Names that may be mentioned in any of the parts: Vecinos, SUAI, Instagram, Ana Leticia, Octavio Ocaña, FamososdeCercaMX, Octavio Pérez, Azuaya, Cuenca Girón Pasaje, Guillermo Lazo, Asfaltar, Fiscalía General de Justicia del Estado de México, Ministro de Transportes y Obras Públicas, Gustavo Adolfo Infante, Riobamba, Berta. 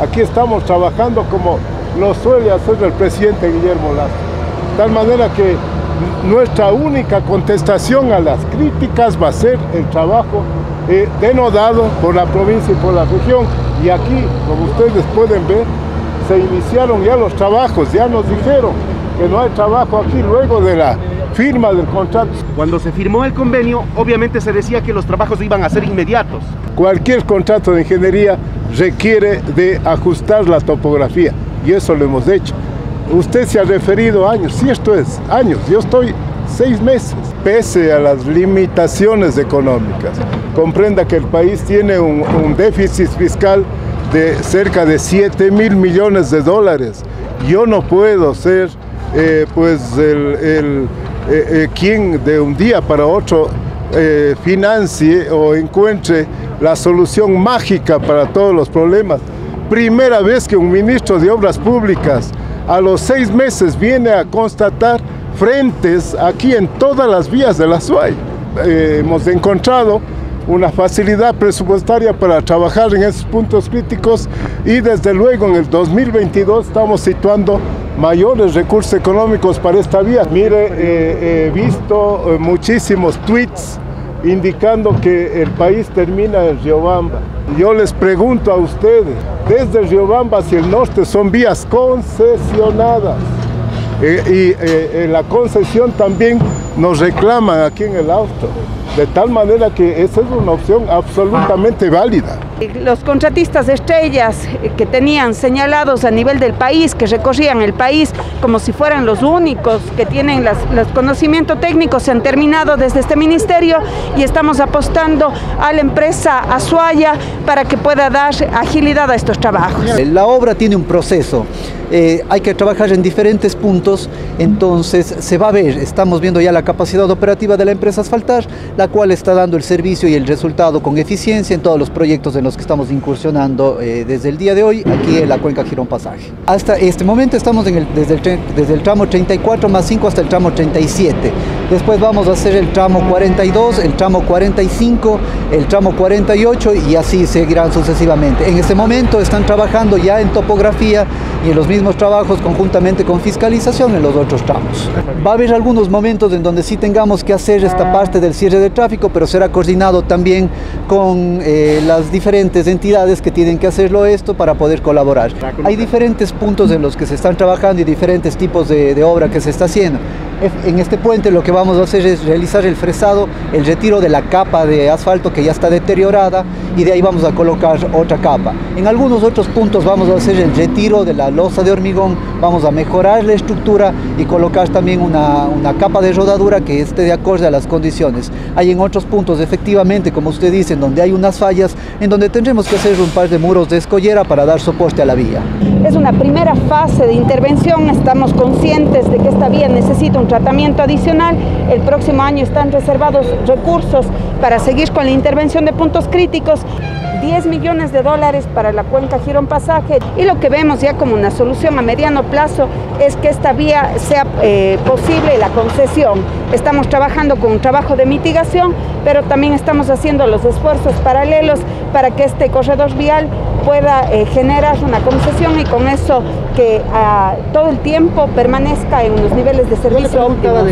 Aquí estamos trabajando como lo suele hacer el presidente Guillermo Lazo. De tal manera que nuestra única contestación a las críticas va a ser el trabajo denodado por la provincia y por la región. Y aquí, como ustedes pueden ver, se iniciaron ya los trabajos, ya nos dijeron que no hay trabajo aquí luego de la firma del contrato. Cuando se firmó el convenio, obviamente se decía que los trabajos iban a ser inmediatos. Cualquier contrato de ingeniería requiere de ajustar la topografía y eso lo hemos hecho. Usted se ha referido a años, sí, esto es años, yo estoy 6 meses. Pese a las limitaciones económicas, comprenda que el país tiene un déficit fiscal de cerca de 7.000 millones de dólares. Yo no puedo ser quien de un día para otro financie o encuentre la solución mágica para todos los problemas. Primera vez que un ministro de Obras Públicas a los 6 meses viene a constatar frentes aquí en todas las vías de la SUAI. Hemos encontrado una facilidad presupuestaria para trabajar en esos puntos críticos y desde luego en el 2022 estamos situando mayores recursos económicos para esta vía. Mire, he visto muchísimos tweets indicando que el país termina en Riobamba. Yo les pregunto a ustedes, desde Riobamba hacia el norte son vías concesionadas. La concesión también nos reclaman aquí en el auto, de tal manera que esa es una opción absolutamente válida. Los contratistas estrellas que tenían señalados a nivel del país, que recorrían el país como si fueran los únicos que tienen los conocimientos técnicos, se han terminado desde este ministerio y estamos apostando a la empresa Azuaya para que pueda dar agilidad a estos trabajos. La obra tiene un proceso. Hay que trabajar en diferentes puntos, entonces se va a ver, estamos viendo ya la capacidad operativa de la empresa Asfaltar, la cual está dando el servicio y el resultado con eficiencia en todos los proyectos en los que estamos incursionando desde el día de hoy, aquí en la Cuenca Girón Pasaje. Hasta este momento estamos en desde el tramo 34 más 5 hasta el tramo 37, después vamos a hacer el tramo 42, el tramo 45, el tramo 48 y así seguirán sucesivamente. En este momento están trabajando ya en topografía y en los mismos trabajos conjuntamente con fiscalización en los otros tramos. Va a haber algunos momentos en donde sí tengamos que hacer esta parte del cierre de tráfico, pero será coordinado también con las diferentes entidades que tienen que hacerlo esto para poder colaborar. Hay diferentes puntos en los que se están trabajando y diferentes tipos de obra que se está haciendo. En este puente lo que vamos a hacer es realizar el fresado, el retiro de la capa de asfalto que ya está deteriorada y de ahí vamos a colocar otra capa. En algunos otros puntos vamos a hacer el retiro de la losa de hormigón, vamos a mejorar la estructura y colocar también una capa de rodadura que esté de acorde a las condiciones. Hay en otros puntos efectivamente, como usted dice, en donde hay unas fallas, en donde tendremos que hacer un par de muros de escollera para dar soporte a la vía. Es una primera fase de intervención, estamos conscientes de que esta vía necesita un tratamiento adicional. El próximo año están reservados recursos para seguir con la intervención de puntos críticos, 10 millones de dólares para la Cuenca Girón Pasaje, y lo que vemos ya como una solución a mediano plazo es que esta vía sea posible la concesión. Estamos trabajando con un trabajo de mitigación, pero también estamos haciendo los esfuerzos paralelos para que este corredor vial pueda generar una concesión y con eso que todo el tiempo permanezca en unos niveles de servicio óptimos.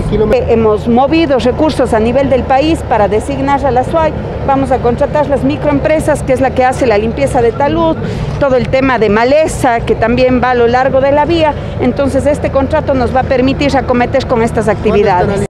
Hemos movido recursos a nivel del país para designar a la SUAI, vamos a contratar las microempresas, que es la que hace la limpieza de talud, todo el tema de maleza que también va a lo largo de la vía, entonces este contrato nos va a permitir acometer con estas actividades.